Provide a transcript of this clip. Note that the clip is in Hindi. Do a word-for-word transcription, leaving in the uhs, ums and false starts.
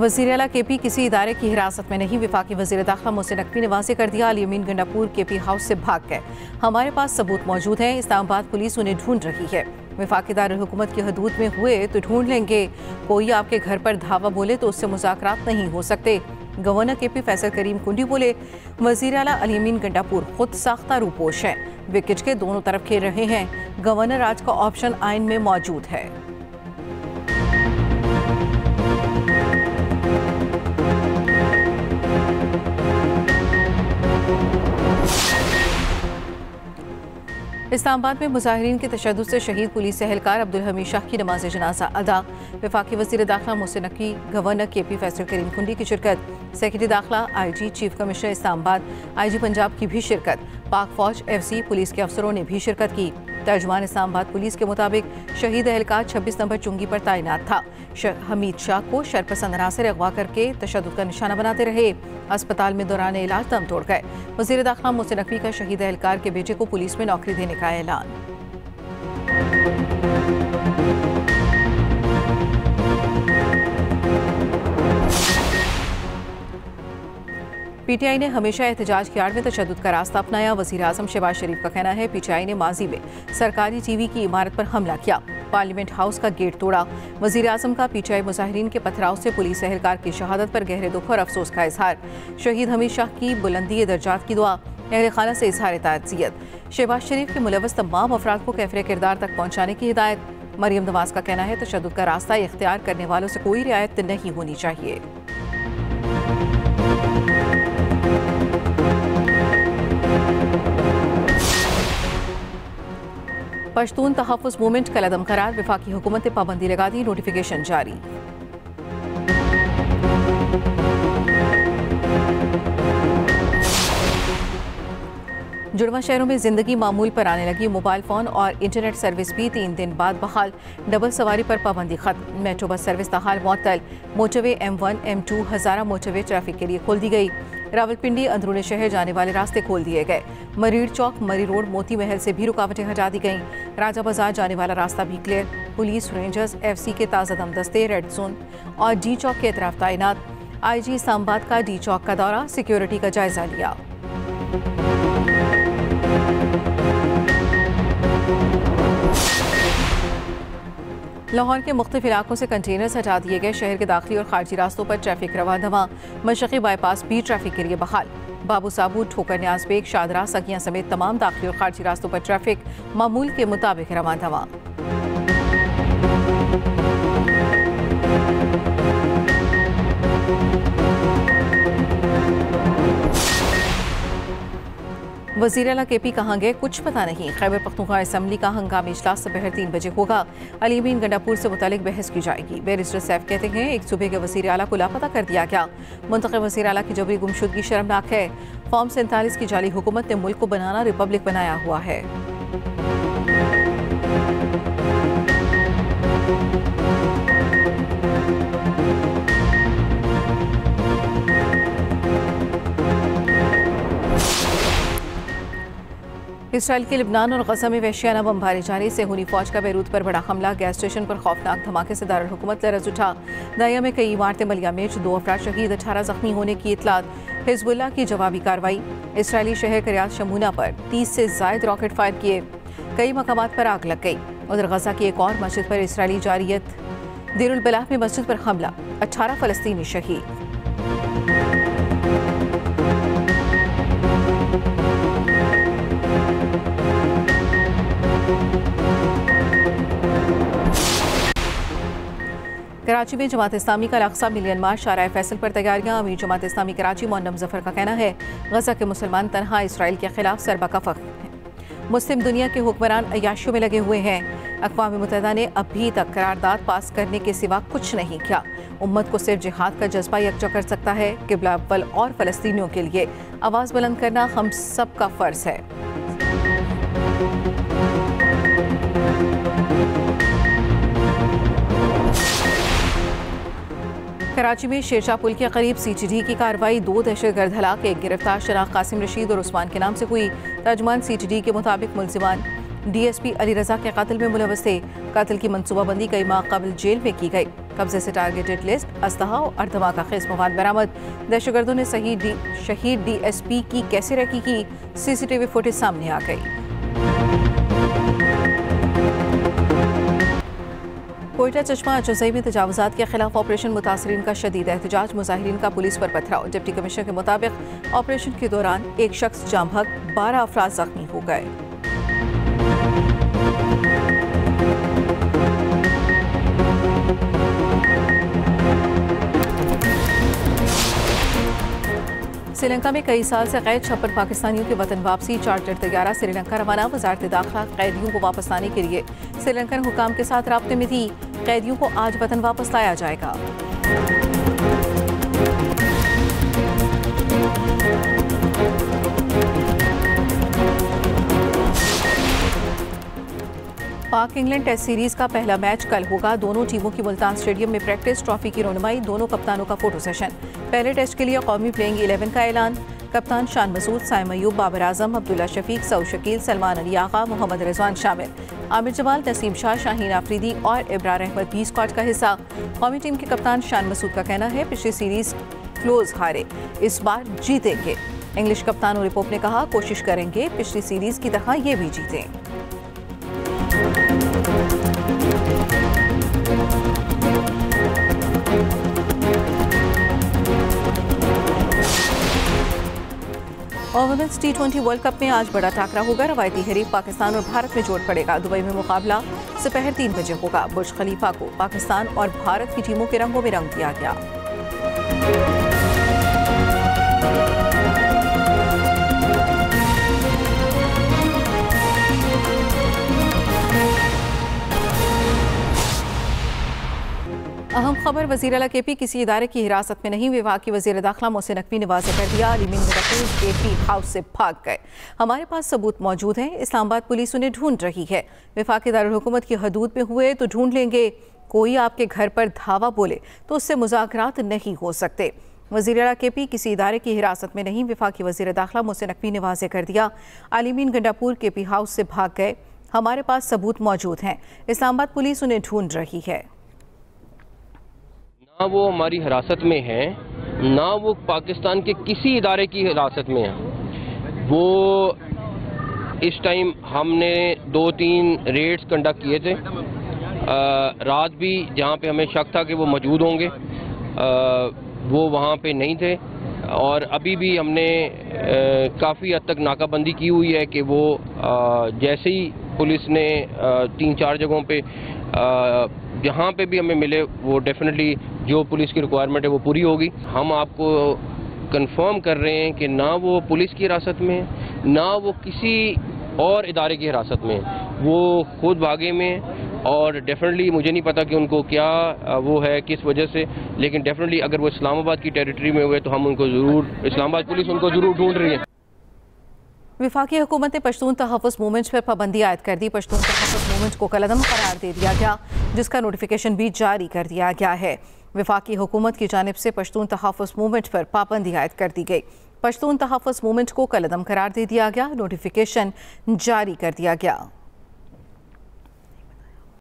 वज़ीर आला के पी किसी इदारे की हिरासत में नहीं। वफाकी वज़ीर दाखिला मोहसिन नकवी ने वाज़ेह कर दिया, अली अमीन गंडापुर के पी हाउस से भाग गए, हमारे पास सबूत मौजूद हैं, इस्लामाबाद पुलिस उन्हें ढूंढ रही है। वफाकी दारुल हुकूमत की हदूद में हुए तो ढूंढ लेंगे, कोई आपके घर पर धावा बोले तो उससे मुज़ाकरात नहीं हो सकते। गवर्नर के पी फैसल करीम कुंडी बोले, वज़ीर आला अली अमीन गंडापुर खुद साख्ता रूपोश हैं, विकेट के दोनों तरफ खेल रहे हैं, गवर्नर आज का ऑप्शन आइन में मौजूद है। इस्लामाबाद में मुजाहिरीन के तशद्दुद से शहीद पुलिस एहलकार अब्दुल हमीद शाह की नमाज जनाजा अदा। वफाकी वज़ीर दाखिला मोहसिन नकवी, गवर्नर के पी फैसल करीम कुंडी की शिरकत, सेक्रेटरी दाखिला, I G, chief commissioner Islamabad, I G Punjab की भी शिरकत, पाक फौज, एफ सी, पुलिस के अफसरों ने भी शिरकत की। तर्जुमान इस्लामाबाद पुलिस के मुताबिक शहीद एहलकार छब्बीस नंबर चुंगी पर तैनात था। हमीद शाह को शरपसंद अनासर अगवा करके तशद्दुद का निशाना बनाते रहे, अस्पताल में दौरान इलाज दम तोड़ गए। वज़ीर दाखिला मोहसिन नकवी का शहीद एहलकार के बेटे को पुलिस में नौकरी देने का ऐलान। पीटीआई ने हमेशा एहतजाज की आड़ में तशद्दुद का रास्ता अपनाया। वज़ीर आज़म शहबाज शरीफ का कहना है, पीटीआई ने माजी में सरकारी टीवी की इमारत पर हमला किया, पार्लियामेंट हाउस का गेट तोड़ा। वज़ीर आज़म का पीटीआई मुजाहिरीन के पथराव से पुलिस एहलकार की शहादत पर गहरे दुख और अफसोस का इजहार। शहीद हमीद शाह की बुलंदी दर्जात की दुआ, अहल खाना से इजहार ताज़ियत। शहबाज शरीफ के मुलवस तमाम अफराद को कैफिर किरदार तक पहुँचाने की हिदायत। मरियम नवाज का कहना है, तशद्दुद का रास्ता इख्तियार करने वालों से कोई रियायत नहीं होनी चाहिए। पश्तून तहफ़्फ़ुज़ मूवमेंट का कदम करार, वफाकी हुकूमत ने पाबंदी लगा दी, नोटिफिकेशन जारी। जुड़वा शहरों में जिंदगी मामूल पर आने लगी, मोबाइल फ़ोन और इंटरनेट सर्विस भी तीन दिन बाद बहाल। डबल सवारी पर पाबंदी खत्म, मेट्रो बस सर्विस बहाल मुअत्तल। Motorway M one M two Hazara motorway traffic के लिए खोल दी गई। रावलपिंडी अंदरूनी शहर जाने वाले रास्ते खोल दिए गए। मरीर चौक, मरी रोड, मोती महल से भी रुकावटें हटा दी गईं। राजा बाजार जाने वाला रास्ता भी क्लियर। पुलिस, रेंजर्स, एफसी के ताज़ा दम दस्ते रेड जोन और डी चौक के अतराफ तैनात। आईजी इस्लामाबाद का डी चौक का दौरा, सिक्योरिटी का जायजा लिया। लाहौर के मुख्तलिफ इलाकों से कंटेनर्स हटा दिए गए। शहर के दाखिली और खारजी रास्तों पर ट्रैफिक रवा दवा। मशरक़ी बाईपास भी ट्रैफिक के लिए बहाल। बाबू साबू, ठोकर, न्याज बेग, शादरा, सकिया समेत तमाम दाखिली और खारजी रास्तों पर ट्रैफिक मामूल के मुताबिक रवा दवा। वज़ीर आला के पी कहाँ गए, कुछ पता नहीं। खैबर पख्तूनख्वा असम्बली का हंगामी इजलास दोपहर तीन बजे होगा। अली अमीन गंडापुर से मुतालिक बहस की जाएगी। बैरिस्टर सैफ कहते हैं, एक सूबे के वज़ीर आला को लापता कर दिया गया। मुंतखब वज़ीर आला की जबरी गुमशुदगी शर्मनाक है। फॉर्म सैंतालीस की जाली हुकूमत ने मुल्क को बनाना रिपब्लिक बनाया हुआ है। इसराइल के लिबनान और गजा में वहशियाना बमबारी जारी। सेहूनी फौज का बैरूत पर बड़ा हमला। गैस स्टेशन पर खौफनाक धमाके से दारुल हुकूमत लरज़ उठा। दाया में कई इमारतें मलयामेज, दो अफराद शहीद, अठारह जख्मी होने की इतलात। हिजबुल्लाह की जवाबी कार्रवाई। इसराइली शहर करियात शमूना पर तीस से जायद रॉकेट फायर किए, कई मकामात पर आग लग गई। उधर गजा की एक और मस्जिद पर इसराइली जारियत। देरुल बलाह में मस्जिद पर हमला, अठारह फलस्तीनी शहीद। कराची में जमात इस्लामी का अल-अक़सा मिलियन मार्च, शाराए फैसल पर तैयारियां। अमीर जमात इस्लामी कराची मोहम्मद ज़फर का कहना है, गजा के मुसलमान तनहा इसराइल के खिलाफ सरबा का फ़ख्र हैं। मुस्लिम दुनिया के हुक्मरान अयाशियों में लगे हुए हैं। अक़वाम मुत्तहिदा ने अभी तक करारदाद पास करने के सिवा कुछ नहीं किया। उम्मत को सिर्फ जिहाद का जज्बा यकजा कर सकता है। क़िबला अव्वल और फ़लस्तीनियों के लिए आवाज़ बुलंद करना हम सब का फ़र्ज है। कराची में शेरशाह पुल के करीब सीटीडी की कार्रवाई, दो दहशतगर्द हलाक, एक गिरफ्तार। शनाख्त कासिम रशीद और उस्मान के नाम से हुई। तर्जुमान सीटीडी के मुताबिक मुलजिमान डीएसपी अली रजा के कातिल में मुलवस थे। कातिल की मनसूबाबंदी कई माह कबल जेल में की गई। कब्जे से टारगेटेड लिस्ट, असलहा और अर्धवा का खेस मवाद बरामद। दहशतगर्दों ने शहीद शहीद डी एस पी की कैसे रखी की सीसीटीवी फुटेज सामने आ गई। कोयटा चश्मा जुज़ई में तजावुज़ात के खिलाफ ऑपरेशन मुतासरीन का शदीद एहतजाज, मुजाहिरीन का पुलिस पर पथराव। डिप्टी कमिश्नर के मुताबिक ऑपरेशन के दौरान एक शख्स जाम भग, बारह अफराद जख्मी हो गए। श्रीलंका में कई साल से कैद छप्पन पाकिस्तानियों की वतन वापसी, चार्टर तैयारा श्रीलंका रवाना। वजारत दाखिला कैदियों को वापस लाने के लिए श्रीलंकन हुकाम के साथ राब्ते में थी। कैदियों को आज वतन वापस लाया जाएगा। पाक इंग्लैंड टेस्ट सीरीज का पहला मैच कल होगा। दोनों टीमों की मुल्तान स्टेडियम में प्रैक्टिस, ट्रॉफी की रोनुमाई, दोनों कप्तानों का फोटो सेशन। पहले टेस्ट के लिए कौमी प्लेइंग इलेवन का ऐलान। कप्तान शान मसूद, सैयम अयूब, बाबर आजम, अब्दुल्ला शफीक, सऊद शकील, सलमान अली आगा, मोहम्मद रिजवान शामिल। आमिर जमाल, नसीम शाह, शाहीन अफरीदी और इब्रार अहमद भी स्क्वाड का हिस्सा। कौमी टीम के कप्तान शान मसूद का कहना है, पिछली सीरीज क्लोज हारे, इस बार जीतेंगे। इंग्लिश कप्तान ओली पोप ने कहा, कोशिश करेंगे पिछली सीरीज की तरह ये भी जीतें। और women's T twenty world cup में आज बड़ा टाकरा होगा। रवायती हरीफ पाकिस्तान और भारत में जोड़ पड़ेगा। दुबई में मुकाबला दोपहर तीन बजे होगा। बुर्ज खलीफा को पाकिस्तान और भारत की टीमों के रंगों में रंग दिया गया। अहम खबर, वज़ीर-ए-आला के पी किसी इदारे की हिरासत में नहीं। विभाग की वज़ीर दाखिला मोहसिन नकवी ने वाज़ेह कर दिया, अली अमीन गंडापुर के पी हाउस से भाग गए। हमारे पास सबूत मौजूद हैं, इस्लामाबाद पुलिस उन्हें ढूंढ रही है। विफाक़ी दारुलहुकूमत की हदूद में हुए तो ढूंढ लेंगे। कोई आपके घर पर धावा बोले तो उससे मुज़ाकरात नहीं हो सकते। वज़ीर-ए-आला के पी किसी इदारे की हिरासत में नहीं। विफाक़ी वज़ीर दाखिला मोहसिन नकवी ने वाज़ेह कर दिया, अली अमीन गंडापुर के पी हाउस से भाग गए। हमारे पास सबूत मौजूद हैं, इस्लामाबाद पुलिस उन्हें ढूंढ रही है। ना वो हमारी हिरासत में हैं, ना वो पाकिस्तान के किसी इदारे की हिरासत में हैं। वो इस टाइम हमने दो तीन रेड्स कंडक्ट किए थे, आ, रात भी जहाँ पे हमें शक था कि वो मौजूद होंगे, आ, वो वहाँ पे नहीं थे। और अभी भी हमने काफ़ी हद तक नाकाबंदी की हुई है कि वो आ, जैसे ही पुलिस ने आ, तीन चार जगहों पे आ, जहाँ पे भी हमें मिले, वो डेफिनेटली जो पुलिस की रिक्वायरमेंट है वो पूरी होगी। हम आपको कंफर्म कर रहे हैं कि ना वो पुलिस की हिरासत में है, ना वो किसी और इदारे की हिरासत में है, वो खुद भागे में है। और डेफिनेटली मुझे नहीं पता कि उनको क्या वो है, किस वजह से, लेकिन डेफिनेटली अगर वो इस्लामाबाद की टेरिटरी में हुए तो हम उनको ज़रूर, इस्लामाबाद पुलिस उनको ज़रूर ढूंढ रही है। वफाकी हुकूमत ने पश्तून तहफ़्फ़ुज़ मूवमेंट पर पाबंदी आयद कर दी। पश्तून तहफ़्फ़ुज़ मूवमेंट को कलअदम करार दे दिया गया, जिसका नोटिफिकेशन भी जारी कर दिया गया है। वफाकी हुकूमत की जानिब से पश्तून तहफ़्फ़ुज़ मूवमेंट पर पाबंदी आयद कर दी गई। पश्तून तहफ़्फ़ुज़ मूवमेंट को कलअदम करार दे दिया गया, नोटिफिकेशन जारी कर दिया गया।